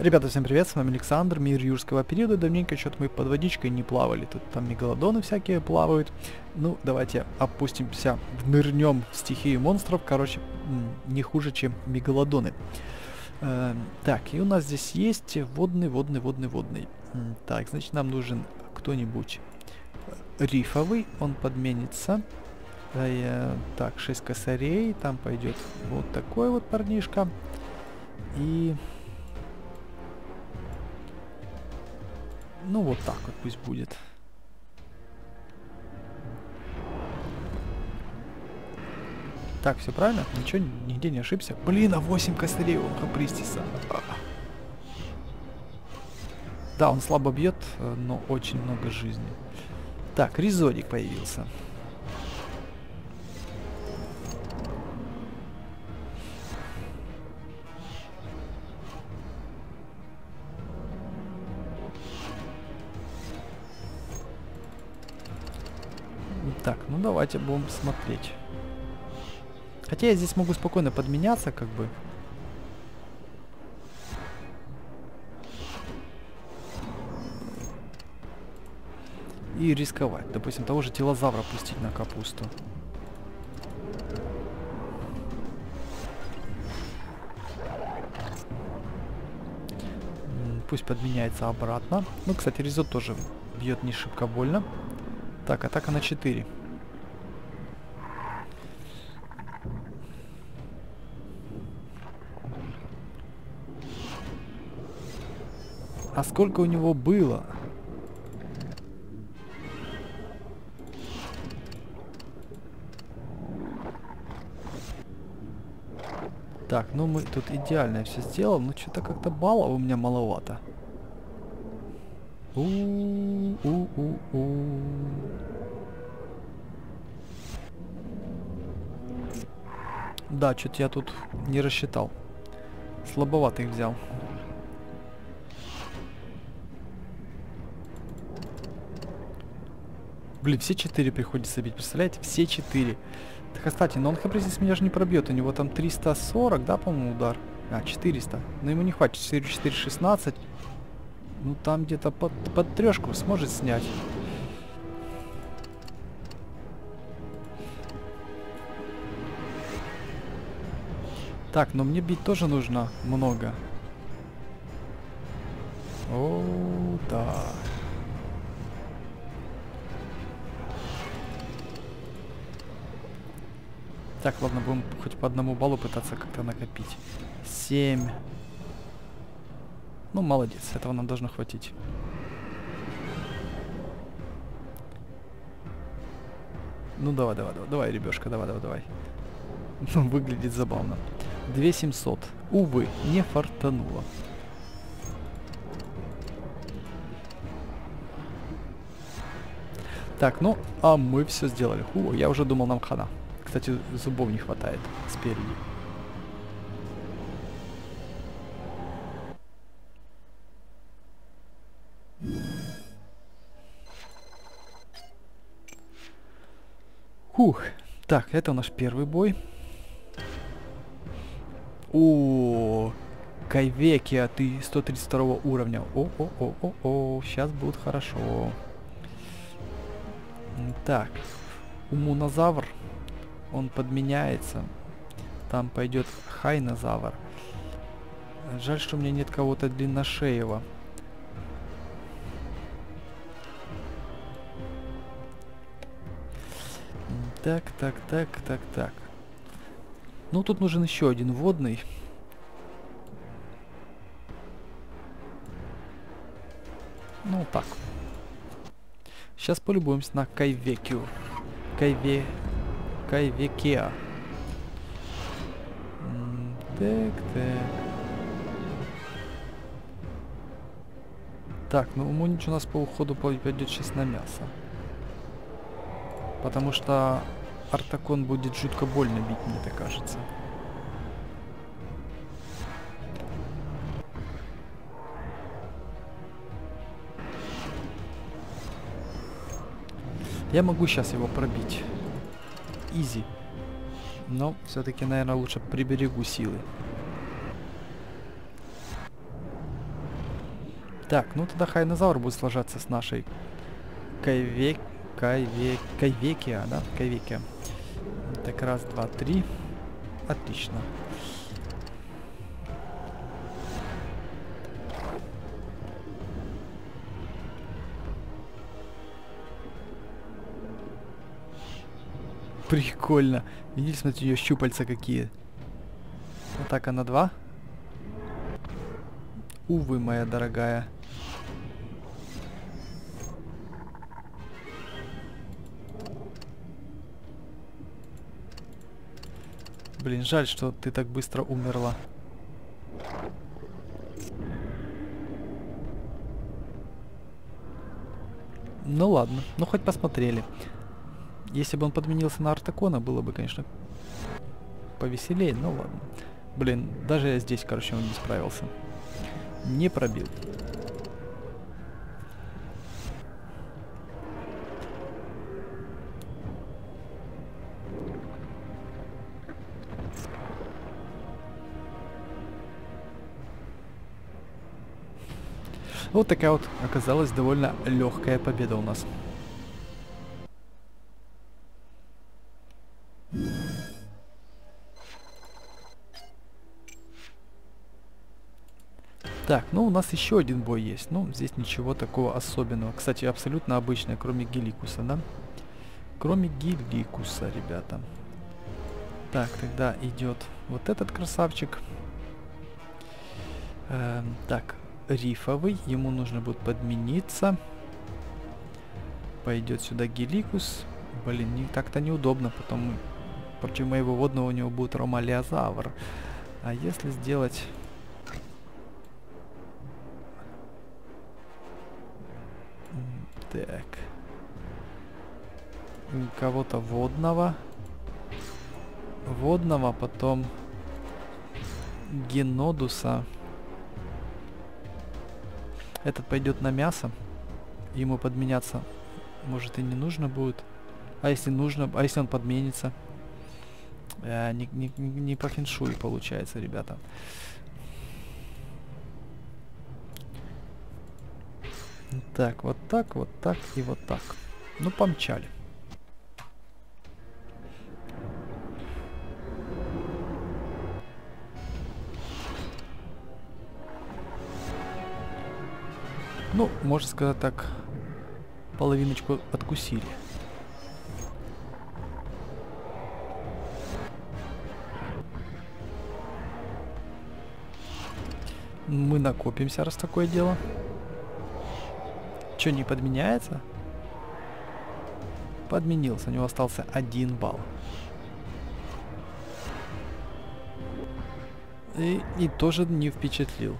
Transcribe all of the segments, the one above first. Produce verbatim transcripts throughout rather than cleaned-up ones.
Ребята, всем привет, с вами Александр, мир юрского периода. Давненько что-то мы под водичкой не плавали. Тут там мегалодоны всякие плавают. Ну, давайте опустимся, нырнем в стихию монстров. Короче, не хуже, чем мегалодоны. Э, так, и у нас здесь есть водный, водный, водный, водный. Так, значит, нам нужен кто-нибудь рифовый, он подменится. Э, так, шесть косарей, там пойдет вот такой вот парнишка. И... ну, вот так вот пусть будет. Так, все правильно? Ничего, нигде не ошибся. Блин, а восемь косарей у Хапристиса. Да, он слабо бьет, но очень много жизни. Так, резотик появился. Так, ну давайте будем смотреть. Хотя я здесь могу спокойно подменяться, как бы. И рисковать. Допустим, того же телозавра пустить на капусту. Пусть подменяется обратно. Ну, кстати, резот тоже бьет не шибко больно. Так, атака на четыре. А сколько у него было? Так, ну мы тут идеально все сделал, но что-то как-то балла у меня маловато. У-у-у-у. Да, что-то я тут не рассчитал. Слабовато их взял. Блин, все четыре приходится бить, представляете? Все четыре. Так, кстати, но он хаприз здесь меня же не пробьет. У него там триста сорок, да, по-моему, удар? А, четыреста. Но ему не хватит. четыре, четыре, шестнадцать. Ну там где-то под, под трешку сможет снять. Так, но мне бить тоже нужно много. О, да. Так, ладно, будем хоть по одному баллу пытаться как-то накопить. семь. Ну, молодец, этого нам должно хватить. Ну, давай, давай, давай, давай, ребёшка, давай, давай, давай. Ну, выглядит забавно. две тысячи семьсот. Увы, не фартануло. Так, ну, а мы все сделали. Ху, я уже думал, нам хана. Кстати, зубов не хватает спереди. Ух, так, это наш первый бой. О, Кайвекеа, ты сто тридцать второго уровня. О-о-о-о-о, сейчас будет хорошо. Так, умунозавр, он подменяется. Там пойдет хайнозавр. Жаль, что у меня нет кого-то длинношеего. Так, так, так, так, так. Ну, тут нужен еще один водный. Ну, так. Сейчас полюбуемся на Кайвекеу. Кайве... Кайвекеа. Так, так. Так, ну, Умунич у нас по уходу пойдет сейчас на мясо. Потому что Артакон будет жутко больно бить, мне так кажется. Я могу сейчас его пробить. Изи. Но все-таки, наверное, лучше приберегу силы. Так, ну тогда хайнозавр будет сложаться с нашей кайвек... кайвек... кайвекеа, да? Кайвекеа. Так, раз, два, три. Отлично. Прикольно. Видите, смотрите, у нее щупальца какие. Атака на два. Увы, моя дорогая. Блин, жаль, что ты так быстро умерла. Ну ладно, ну хоть посмотрели. Если бы он подменился на Артакона, было бы, конечно, повеселее, но ладно. Блин, даже я здесь, короче, он не справился. Не пробил. Вот такая вот оказалась довольно легкая победа у нас. Так, ну у нас еще один бой есть. Ну, здесь ничего такого особенного. Кстати, абсолютно обычная, кроме Гиликуса, да? Кроме Гиликуса, ребята. Так, тогда идет вот этот красавчик. Эм, так, рифовый. Ему нужно будет подмениться. Пойдет сюда Гиликус. Блин, не, так-то неудобно, потом... Против моего водного у него будет Ромалиозавр. А если сделать... Так. Кого-то водного. Водного, потом Генодуса. Этот пойдет на мясо. Ему подменяться, может, и не нужно будет. А если нужно, а если он подменится? Э, не, не, не по феншую получается, ребята. Так, вот так, вот так и вот так. Ну, помчали. Ну, можно сказать так, половиночку откусили. Мы накопимся, раз такое дело. Что, не подменяется? Подменился, у него остался один балл. И, и тоже не впечатлил.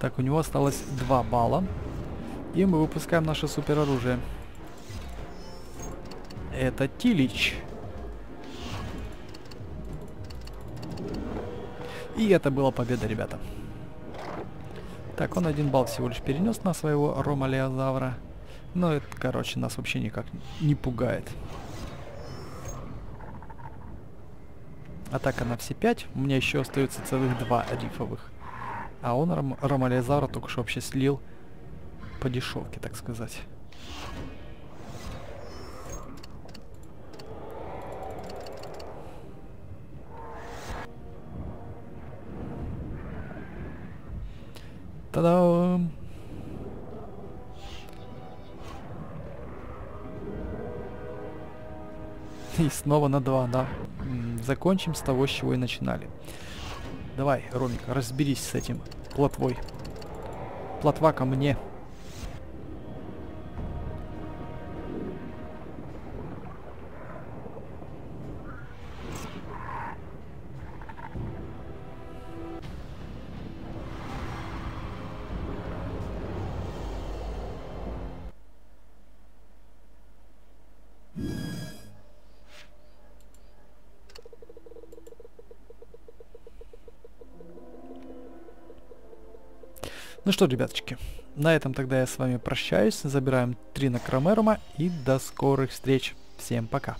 Так, у него осталось два балла. И мы выпускаем наше супероружие. Это тилич. И это была победа, ребята. Так, он один балл всего лишь перенес на своего Ромалиозавра. Но это, короче, нас вообще никак не пугает. Атака на все пять. У меня еще остается целых два рифовых. А он ром Ромалиозавра только что вообще слил по дешевке, так сказать. Та-дам! И снова на два, да. Закончим с того, с чего и начинали. Давай, Ромик, разберись с этим плотвой. Плотва ко мне. Ну что, ребяточки, на этом тогда я с вами прощаюсь. Забираем три на Крамерума и до скорых встреч. Всем пока.